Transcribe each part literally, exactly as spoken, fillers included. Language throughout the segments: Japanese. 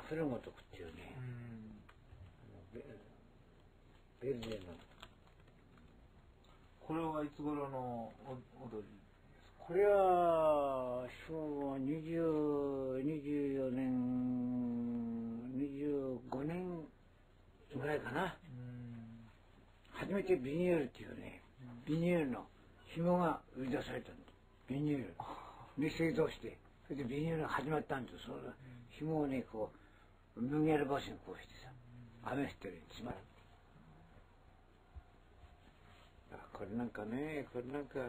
あするごとくっていうね、ベルデの。これはいつ頃の踊りですか？これは昭和にじゅう、にじゅうよねん、にじゅうごねんぐらいかな。初めてビニールっていうね、ビニールの紐が売り出されたんです。ビニールに水道して、それでビニールが始まったんです。その紐をね、こう麦わら帽子にこうしてさ、雨降ってるように詰まる。あ、これなんかね、これなんかあれ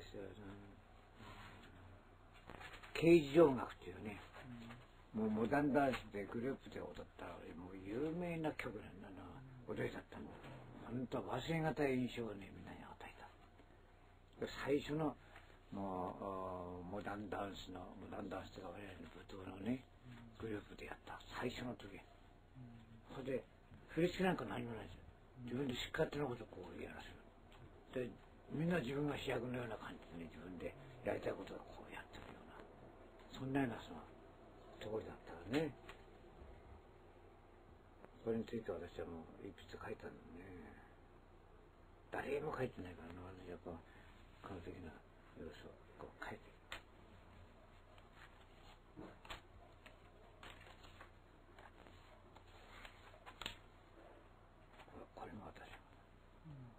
ですよ、ケージ音楽っていうね、うん、もうモダンダンスでグループで踊ったもう有名な曲なんだな、うん、踊りだったの。本当忘れがたい印象をね、みんなに与えた。最初のもうモダンダンスのモダンダンスとか我々の舞踏のね、うん、グループでやった最初の時、うん、それで振り付けなんか何もないですよ。自分で勝手なことをこうやらせる。で、みんな自分が主役のような感じで、ね、自分でやりたいことをこうやってるような、そんなようなそのところだったからね。これについて私はもう一筆書いたんだね。誰も書いてないからね、私はこの完璧な要素をこう書いてる。これも私。うん